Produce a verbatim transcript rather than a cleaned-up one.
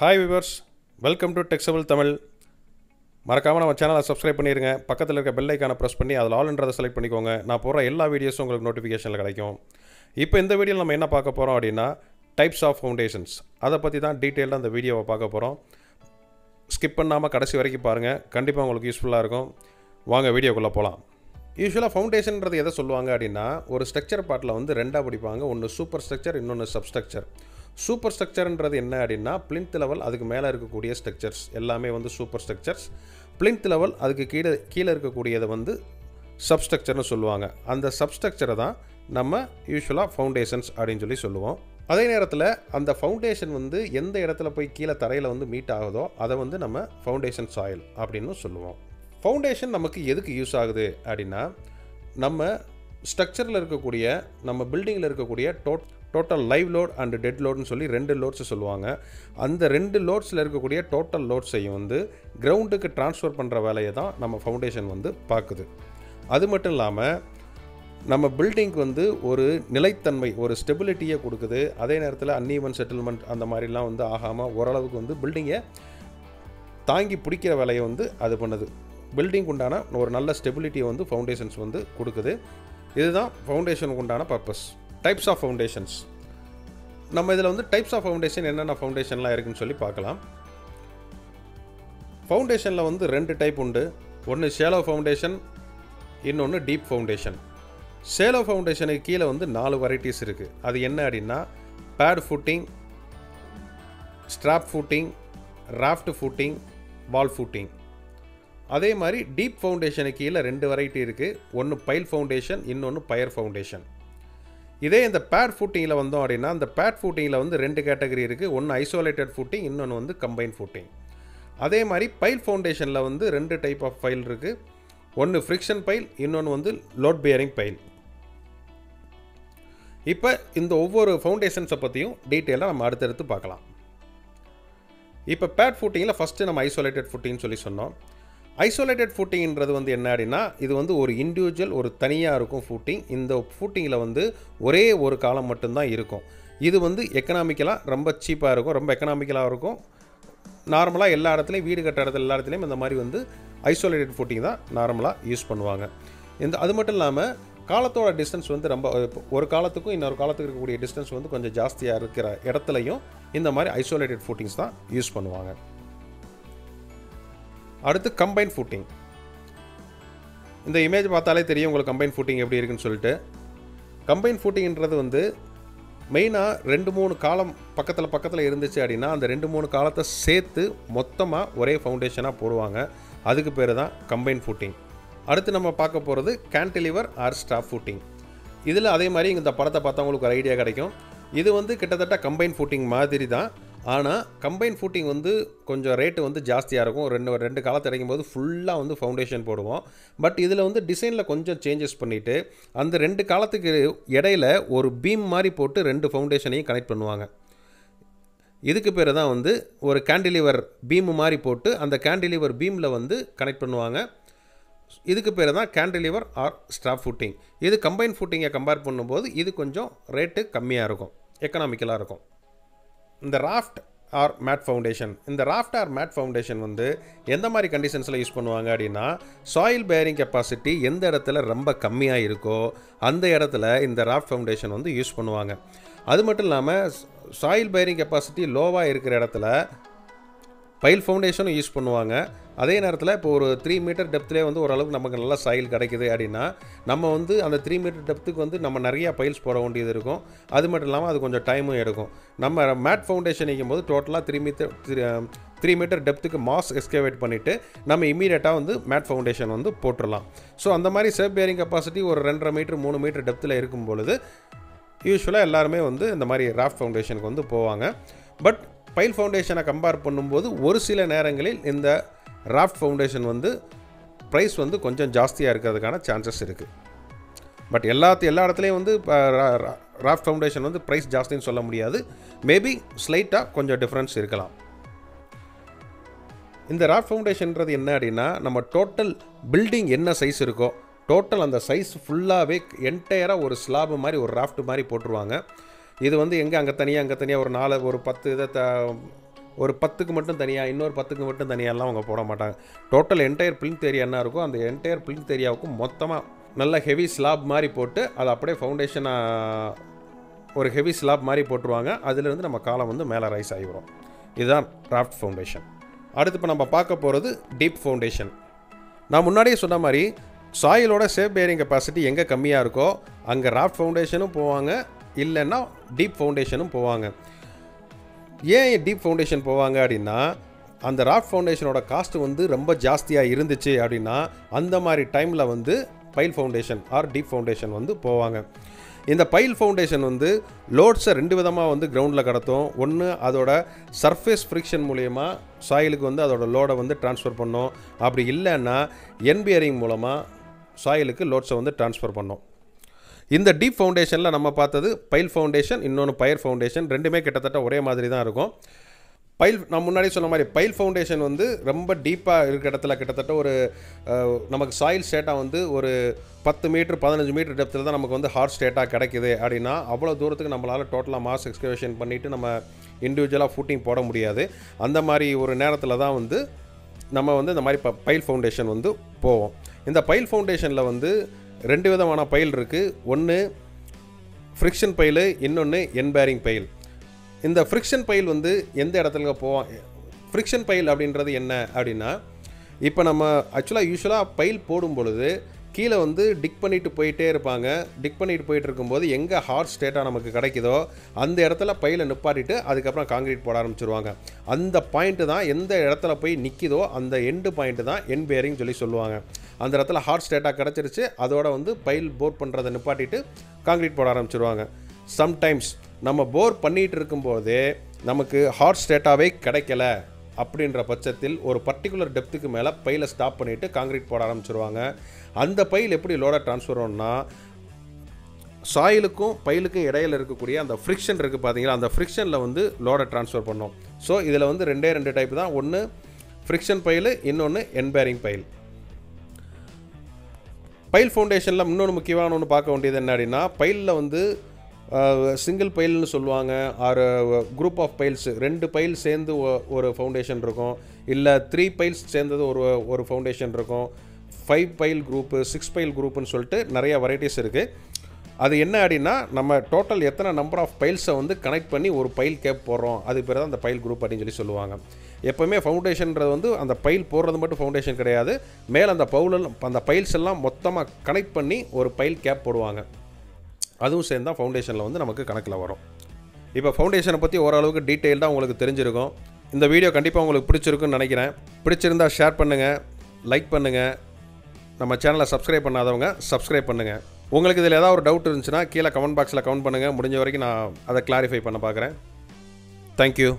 Hi viewers, welcome to Tech Civil Tamil. மறக்காம நம்ம சேனலை சப்ஸ்கிரைப் பண்ணிருங்க. பக்கத்துல இருக்க பெல் ஐகானை பிரஸ் பண்ணி அதுல ஆல் என்றதை செலக்ட் பண்ணிக்கோங்க. நான் போற எல்லா வீடியோஸும் உங்களுக்கு நோட்டிஃபிகேஷன்ல கிடைக்கும். இப்போ இந்த வீடியோல நம்ம என்ன பார்க்க போறோம் அப்படினா டைப்ஸ் ஆஃப் ஃபவுண்டேஷன்ஸ். அத பத்தி தான் டீடைலா இந்த வீடியோவை பார்க்க போறோம். ஸ்கிப் பண்ணாம கடைசி வரைக்கும் பாருங்க. கண்டிப்பா உங்களுக்கு யூஸ்ஃபுல்லா இருக்கும். வாங்க வீடியோக்குள்ள போலாம். யூசுவலா ஃபவுண்டேஷன்ன்றது எதை சொல்லுவாங்க அப்படினா ஒரு ஸ்ட்ரக்சர் பார்ட்ல வந்து ரெண்டா பிடிப்பாங்க. ஒன்னு சூப்பர் ஸ்ட்ரக்சர், இன்னொன்னு சப்ஸ்ட்ரக்சர். Super structure என்ன அப்படினா plinth level அதுக்கு மேல இருக்கக்கூடிய structures எல்லாமே வந்து super structures. Plinth level அதுக்கு கீழ கீழ இருக்கக்கூடியது வந்து substructure னு சொல்லுவாங்க. அந்த substructure தான் நம்ம யூசுவலா ஃபவுண்டேஷன்ஸ் அப்படினு சொல்லி சொல்லுவோம். அதே நேரத்துல அந்த ஃபவுண்டேஷன் வந்து எந்த இடத்துல போய் கீழ தரையில வந்து மீட் ஆகுதோ அதை வந்து நம்ம ஃபவுண்டேஷன் soil அப்படினு சொல்லுவோம். ஃபவுண்டேஷன் நமக்கு எதுக்கு யூஸ் ஆகுது அப்படினா நம்ம ஸ்ட்ரக்சர்ல இருக்கக்கூடிய நம்ம பில்டிங்ல இருக்கக்கூடிய டோட் Total live load and dead load னு சொல்லி ரெண்டு லோட்ஸ் சொல்லுவாங்க. அந்த ரெண்டு லோட்ஸ்ல இருக்கக்கூடிய டோட்டல் லோட்ஸையும் வந்து கிரவுண்டுக்கு டிரான்ஸ்ஃபர் பண்ற வேலையை தான் நம்ம ஃபவுண்டேஷன் வந்து பார்க்குது. அது மட்டும் இல்லாம நம்ம பில்டிங்க்கு வந்து ஒரு நிலைத்தன்மை ஒரு ஸ்டெபிலிட்டியை கொடுக்குது. அதே நேரத்தில் அன்ஈவன் செட்டில்மெண்ட் அந்த மாதிரிலாம் வந்து ஆகாம ஓரளவுக்கு வந்து பில்டிங்கை தாங்கி பிடிக்கிற வேலையை வந்து அது பண்ணுது. பில்டிங்க்கு உண்டான ஒரு நல்ல ஸ்டெபிலிட்டியை வந்து ஃபவுண்டேஷன்ஸ் வந்து கொடுக்குது. இதுதான் ஃபவுண்டேஷனுக்கு உண்டான பர்பஸ். Types of foundations. நம்ம இதில் வந்து டைப்ஸ் ஆஃப் ஃபவுண்டேஷன் என்னென்ன ஃபவுண்டேஷன்லாம் இருக்குன்னு சொல்லி பார்க்கலாம். ஃபவுண்டேஷனில் வந்து ரெண்டு டைப் உண்டு. ஒன்று ஷேலோ ஃபவுண்டேஷன், இன்னொன்று டீப் ஃபவுண்டேஷன். ஷேலோ ஃபவுண்டேஷனுக்கு கீழே வந்து நாலு வெரைட்டிஸ் இருக்குது. அது என்ன அப்படின்னா pad footing, strap footing, raft footing, wall footing. அதே மாதிரி டீப் ஃபவுண்டேஷனுக்கு கீழே ரெண்டு வெரைட்டி இருக்குது. ஒன்று பைல் ஃபவுண்டேஷன், இன்னொன்று பயர் ஃபவுண்டேஷன். இதே இந்த பேட் ஃபுட்டிங்கில் வந்தோம் அப்படின்னா அந்த பேட் ஃபுட்டிங்கில் வந்து ரெண்டு கேட்டகரி இருக்குது. ஒன்று ஐசோலேட்டட் ஃபுட்டிங், இன்னொன்று வந்து கம்பைன் ஃபுட்டிங். அதே மாதிரி பைல் ஃபவுண்டேஷனில் வந்து ரெண்டு டைப் ஆஃப் பைல் இருக்குது. ஒன்று ஃப்ரிக்ஷன் பைல், இன்னொன்று வந்து லோட் பேரிங் பைல். இப்போ இந்த ஒவ்வொரு ஃபவுண்டேஷன்ஸை பற்றியும் டீட்டெயிலாக நம்ம அடுத்தடுத்து பார்க்கலாம். இப்போ பேட் ஃபுட்டிங்கில் ஃபஸ்ட்டு நம்ம ஐசோலேட்டட் ஃபுட்டிங்னு சொல்லி சொன்னோம். ஐசோலேட்டட் ஃபுட்டிங்கிறது வந்து என்ன அப்படின்னா இது வந்து ஒரு இண்டிவிஜுவல் ஒரு தனியாக இருக்கும் ஃபுட்டிங். இந்த ஃபுட்டிங்கில் வந்து ஒரே ஒரு காலம் மட்டும்தான் இருக்கும். இது வந்து எக்கனாமிக்கலாக ரொம்ப சீப்பாக இருக்கும், ரொம்ப எக்கனாமிக்கலாக இருக்கும். நார்மலாக எல்லா இடத்துலையும் வீடு கட்டுற இடத்துல எல்லா இடத்துலையும் இந்த மாதிரி வந்து ஐசோலேட்டட் ஃபுட்டிங் தான் நார்மலாக யூஸ் பண்ணுவாங்க. இந்த அது மட்டும் இல்லாமல் காலத்தோட டிஸ்டன்ஸ் வந்து ரொம்ப ஒரு காலத்துக்கும் இன்னொரு காலத்துக்கு இருக்கக்கூடிய டிஸ்டன்ஸ் வந்து கொஞ்சம் ஜாஸ்தியாக இருக்கிற இடத்துலையும் இந்த மாதிரி ஐசோலேட்டட் ஃபுட்டிங்ஸ் தான் யூஸ் பண்ணுவாங்க. அடுத்து கம்பைன் ஃபுட்டிங். இந்த இமேஜ் பார்த்தாலே தெரியும் உங்களுக்கு கம்பைன் ஃபுட்டிங் எப்படி இருக்குன்னு சொல்லிட்டு. கம்பைன் ஃபுட்டிங்கிறது வந்து மெயினாக ரெண்டு மூணு காலம் பக்கத்தில் பக்கத்தில் இருந்துச்சு அப்படின்னா அந்த ரெண்டு மூணு காலத்தை சேர்த்து மொத்தமாக ஒரே ஃபவுண்டேஷனாக போடுவாங்க. அதுக்கு பேர் தான் கம்பைன் ஃபுட்டிங். அடுத்து நம்ம பார்க்க போகிறது கேன்டிலிவர் ஆர் ஸ்டாப் ஃபுட்டிங். இதில் அதே மாதிரி இந்த படத்தை பார்த்தா உங்களுக்கு ஒரு ஐடியா கிடைக்கும். இது வந்து கிட்டத்தட்ட கம்பைன் ஃபுட்டிங் மாதிரி தான். ஆனால் கம்பைன் ஃபுட்டிங் வந்து கொஞ்சம் ரேட்டு வந்து ஜாஸ்தியாக இருக்கும். ரெண்டு ரெண்டு காலத்தை அடைக்கும் போது ஃபுல்லாக வந்து ஃபவுண்டேஷன் போடுவோம். பட் இதில் வந்து டிசைனில் கொஞ்சம் சேஞ்சஸ் பண்ணிவிட்டு அந்த ரெண்டு காலத்துக்கு இடையில ஒரு பீம் மாதிரி போட்டு ரெண்டு ஃபவுண்டேஷனையும் கனெக்ட் பண்ணுவாங்க. இதுக்கு பேர் தான் வந்து ஒரு கேண்டிலிவர் பீம் மாதிரி போட்டு அந்த கேண்டிலிவர் பீமில் வந்து கனெக்ட் பண்ணுவாங்க. இதுக்கு பேர் தான் கேண்டிலிவர் ஆர் ஸ்ட்ராப் ஃபுட்டிங். இது கம்பைன் ஃபுட்டிங்கை கம்பேர் பண்ணும்போது இது கொஞ்சம் ரேட்டு கம்மியாக இருக்கும், எக்கனாமிக்கலாக இருக்கும். இந்த ராஃப்ட் ஆர் மேட் ஃபவுண்டேஷன். இந்த ராஃப்ட் ஆர் மேட் ஃபவுண்டேஷன் வந்து எந்த மாதிரி கண்டிஷன்ஸில் யூஸ் பண்ணுவாங்க அப்படின்னா சாயில் பேரிங் கெப்பாசிட்டி எந்த இடத்துல ரொம்ப கம்மியாக இருக்கோ அந்த இடத்துல இந்த ராஃப்ட் ஃபவுண்டேஷன் வந்து யூஸ் பண்ணுவாங்க. அது மட்டும் இல்லாமல் சாயில் பேரிங் கெப்பாசிட்டி லோவாக இருக்கிற இடத்துல பைல் ஃபவுண்டேஷனும் யூஸ் பண்ணுவாங்க. அதே நேரத்தில் இப்போ ஒரு த்ரீ மீட்டர் டெப்த்துலேயே வந்து ஓரளவுக்கு நமக்கு நல்லா சாயில் கிடைக்குது அப்படின்னா நம்ம வந்து அந்த த்ரீ மீட்டர் டெப்த்துக்கு வந்து நம்ம நிறையா பைல்ஸ் போட வேண்டியது இருக்கும். அது மட்டும் இல்லாமல் அது கொஞ்சம் டைமும் எடுக்கும். நம்ம மேட் ஃபவுண்டேஷன் வைக்கும் போது டோட்டலாக த்ரீ மீட்டர் த்ரீ மீட்டர் டெப்த்துக்கு மாஸ் எஸ்கவேட் பண்ணிவிட்டு நம்ம இமீடியட்டாக வந்து மேட் ஃபவுண்டேஷன் வந்து போட்டுடலாம். ஸோ அந்த மாதிரி செல்ஃப் பேரிங் கெப்பாசிட்டி ஒரு ரெண்டரை மீட்டர் மூணு மீட்டர் டெப்த்தில் இருக்கும் பொழுது யூஸ்வலாக எல்லாருமே வந்து இந்த மாதிரி ராஃப்ட் ஃபவுண்டேஷனுக்கு வந்து போவாங்க. பட் பைல் ஃபவுண்டேஷனை கம்பேர் பண்ணும்போது ஒரு சில நேரங்களில் இந்த ராஃப்ட் ஃபவுண்டேஷன் வந்து ப்ரைஸ் வந்து கொஞ்சம் ஜாஸ்தியாக இருக்கிறதுக்கான சான்சஸ் இருக்குது. பட் எல்லாத்து எல்லா இடத்துலையும் வந்து ராஃப்ட் ஃபவுண்டேஷன் வந்து ப்ரைஸ் ஜாஸ்தின்னு சொல்ல முடியாது, மேபி ஸ்லைட்டாக கொஞ்சம் டிஃப்ரென்ஸ் இருக்கலாம். இந்த ராஃப்ட் ஃபவுண்டேஷன்றது என்ன அப்படின்னா, நம்ம டோட்டல் பில்டிங் என்ன சைஸ் இருக்கோ டோட்டல் அந்த சைஸ் ஃபுல்லாகவே என்டையராக ஒரு ஸ்லாப் மாதிரி ஒரு ராஃப்ட் மாதிரி போட்டுருவாங்க. இது வந்து எங்கே அங்கே தனியாக அங்கே தனியாக ஒரு நாலு ஒரு பத்து இதை த ஒரு பத்துக்கு மட்டும் தனியாக இன்னொரு பத்துக்கு மட்டும் தனியாகலாம் அவங்க போட மாட்டாங்க. டோட்டல் என்டையர் பிளின்த் ஏரியா என்ன இருக்கோ அந்த என்டையர் பிளின்த் ஏரியாவுக்கும் மொத்தமாக நல்ல ஹெவி ஸ்லாப் மாதிரி போட்டு அதை அப்படியே ஃபவுண்டேஷனாக ஒரு ஹெவி ஸ்லாப் மாதிரி போட்டுருவாங்க. அதிலிருந்து நம்ம காலம் வந்து மேலே ரைஸ் ஆகிடும். இதுதான் ராஃப்ட் ஃபவுண்டேஷன். அடுத்து இப்போ நம்ம பார்க்க போகிறது டீப் ஃபவுண்டேஷன். நான் முன்னாடியே சொன்ன மாதிரி சாயிலோட சேஃப் பேரிங் கெப்பாசிட்டி எங்கே கம்மியாக இருக்கோ அங்கே ராஃப்ட் ஃபவுண்டேஷனும் போவாங்க, இல்லைன்னா டீப் ஃபவுண்டேஷனும் போவாங்க. ஏன் டீப் ஃபவுண்டேஷன் போவாங்க அப்படின்னா, அந்த ராஃப்ட் ஃபவுண்டேஷனோட காஸ்ட் வந்து ரொம்ப ஜாஸ்தியாக இருந்துச்சு அப்படின்னா அந்த மாதிரி டைமில் வந்து pile foundation or deep foundation வந்து போவாங்க. இந்த பைல் ஃபவுண்டேஷன் வந்து லோட்ஸை ரெண்டு விதமாக வந்து கிரவுண்டில் கடத்தும். ஒன்று அதோட சர்ஃபேஸ் ஃப்ரிக்ஷன் மூலயமா சாயிலுக்கு வந்து அதோட லோடை வந்து ட்ரான்ஸ்ஃபர் பண்ணும், அப்படி இல்லைன்னா என்பியரிங் மூலமாக சாயிலுக்கு லோட்ஸை வந்து ட்ரான்ஸ்ஃபர் பண்ணும். இந்த டீப் ஃபவுண்டேஷனில் நம்ம பார்த்தது பைல் ஃபவுண்டேஷன், இன்னொன்று பயர் ஃபவுண்டேஷன். ரெண்டுமே கிட்டத்தட்ட ஒரே மாதிரி தான் இருக்கும். பைல் நான் முன்னாடி சொன்ன மாதிரி பைல் ஃபவுண்டேஷன் வந்து ரொம்ப டீப்பாக இருக்கிற இடத்துல கிட்டத்தட்ட ஒரு நமக்கு சாயில் ஸ்டேட்டாக வந்து ஒரு பத்து மீட்ரு பதினஞ்சு மீட்ரு டெப்த்தில் தான் நமக்கு வந்து ஹார்ட் ஸ்டேட்டாக கிடைக்குது அப்படின்னா அவ்வளோ தூரத்துக்கு நம்மளால் டோட்டலாக மாஸ் எக்ஸ்கவேஷன் பண்ணிவிட்டு நம்ம இண்டிவிஜுவலாக ஃபூட்டிங் போட முடியாது. அந்த மாதிரி ஒரு நேரத்தில் தான் வந்து நம்ம வந்து இந்த மாதிரி ப பைல் ஃபவுண்டேஷன் வந்து போவோம். இந்த பைல் ஃபவுண்டேஷனில் வந்து ரெண்டு விதமான பைல் இருக்குது. ஒன்று ஃப்ரிக்ஷன் பைல், இன்னொன்று என்பேரிங் பைல். இந்த ஃப்ரிக்ஷன் பைல் வந்து எந்த இடத்துல போவோம், ஃப்ரிக்ஷன் பைல் அப்படின்றது என்ன அப்படின்னா, இப்போ நம்ம ஆக்சுவலாக யூஸ்வலாக பைல் போடும் பொழுது கீழே வந்து டிக் பண்ணிட்டு போயிட்டே இருப்பாங்க. டிக் பண்ணிட்டு போயிட்டு இருக்கும்போது எங்கே ஹார்ட் ஸ்டேட்டாக நமக்கு கிடைக்குதோ அந்த இடத்துல பைலை நிப்பாட்டிட்டு அதுக்கப்புறம் காங்கிரீட் போட ஆரம்பிச்சிருவாங்க. அந்த பாயிண்ட்டு தான் எந்த இடத்துல போய் நிற்கிதோ அந்த எண்டு பாயிண்ட்டு தான் எண்ட் பேரிங் சொல்லி சொல்லுவாங்க. அந்த இடத்துல ஹார்ட் ஸ்டேட்டாக கிடச்சிருச்சு, அதோட வந்து பைல் போர் பண்ணுறதை நிப்பாட்டிட்டு காங்கிரீட் போட ஆரம்பிச்சிருவாங்க. சம்டைம்ஸ் நம்ம போர் பண்ணிகிட்டு இருக்கும்போதே நமக்கு ஹார்ட் ஸ்டேட்டாகவே கிடைக்கல அப்படின்ற பட்சத்தில் ஒரு பர்டிகுலர் டெப்த்துக்கு மேலே பையில ஸ்டாப் பண்ணிவிட்டு காங்கிரீட் போட ஆரம்பிச்சிருவாங்க. அந்த பையில் எப்படி லோடாக ட்ரான்ஸ்ஃபர் ஆகும்னா, சாயிலுக்கும் பைலுக்கும் இடையில் இருக்கக்கூடிய அந்த ஃப்ரிக்ஷன் இருக்குது பார்த்தீங்களா, அந்த ஃப்ரிக்ஷனில் வந்து லோடை ட்ரான்ஸ்ஃபர் பண்ணோம். ஸோ இதில் வந்து ரெண்டே ரெண்டு டைப் தான், ஒன்று ஃப்ரிக்ஷன் பைல், இன்னொன்று என்பேரிங் பைல். பைல் ஃபவுண்டேஷனில் இன்னொன்று முக்கியமான ஒன்று பார்க்க வேண்டியது என்ன அப்படின்னா, பைலில் வந்து சிங்கிள் பைல்னு சொல்லுவாங்க, ஆறு குரூப் ஆஃப் பைல்ஸு, ரெண்டு பைல் சேர்ந்து ஒரு ஃபவுண்டேஷன் இருக்கும், இல்லை த்ரீ பைல்ஸ் சேர்ந்தது ஒரு ஒரு ஃபவுண்டேஷன் இருக்கும், five pile group, six pile குரூப்புன்னு சொல்லிட்டு நிறையா வெரைட்டிஸ் இருக்குது. அது என்ன அப்படின்னா, நம்ம டோட்டல் எத்தனை நம்பர் ஆஃப் பைல்ஸை வந்து கனெக்ட் பண்ணி ஒரு பைல் கேப் போடுறோம், அது பேர் தான் அந்த பைல் குரூப் அப்படின்னு சொல்லி சொல்லுவாங்க. எப்போவுமே ஃபவுண்டேஷன்றது வந்து அந்த பைல் போடுறது மட்டும் ஃபவுண்டேஷன் கிடையாது, மேலே அந்த பவுல் அந்த பைல்ஸ் எல்லாம் மொத்தமாக கனெக்ட் பண்ணி ஒரு பைல் கேப் போடுவாங்க. அதுவும் சேர்ந்தால் ஃபவுண்டேஷனில் வந்து நமக்கு கணக்கில் வரும். இப்போ ஃபவுண்டேஷனை பற்றி ஓரளவுக்கு டீட்டெயில்டாக உங்களுக்கு தெரிஞ்சிருக்கும். இந்த வீடியோ கண்டிப்பாக உங்களுக்கு பிடிச்சிருக்குன்னு நினைக்கிறேன். பிடிச்சிருந்தால் ஷேர் பண்ணுங்கள், லைக் பண்ணுங்கள். நம்ம சேனலை சப்ஸ்கிரைப் பண்ணாதவங்க சப்ஸ்கிரைப் பண்ணுங்கள். உங்களுக்கு இதில் ஏதாவது ஒரு டவுட் இருந்துச்சுன்னா கீழே கமெண்ட் பாக்ஸில் கமெண்ட் பண்ணுங்கள். முடிஞ்ச வரைக்கும் நான் அதை கிளாரிஃபை பண்ண பார்க்குறேன். தேங்க்யூ.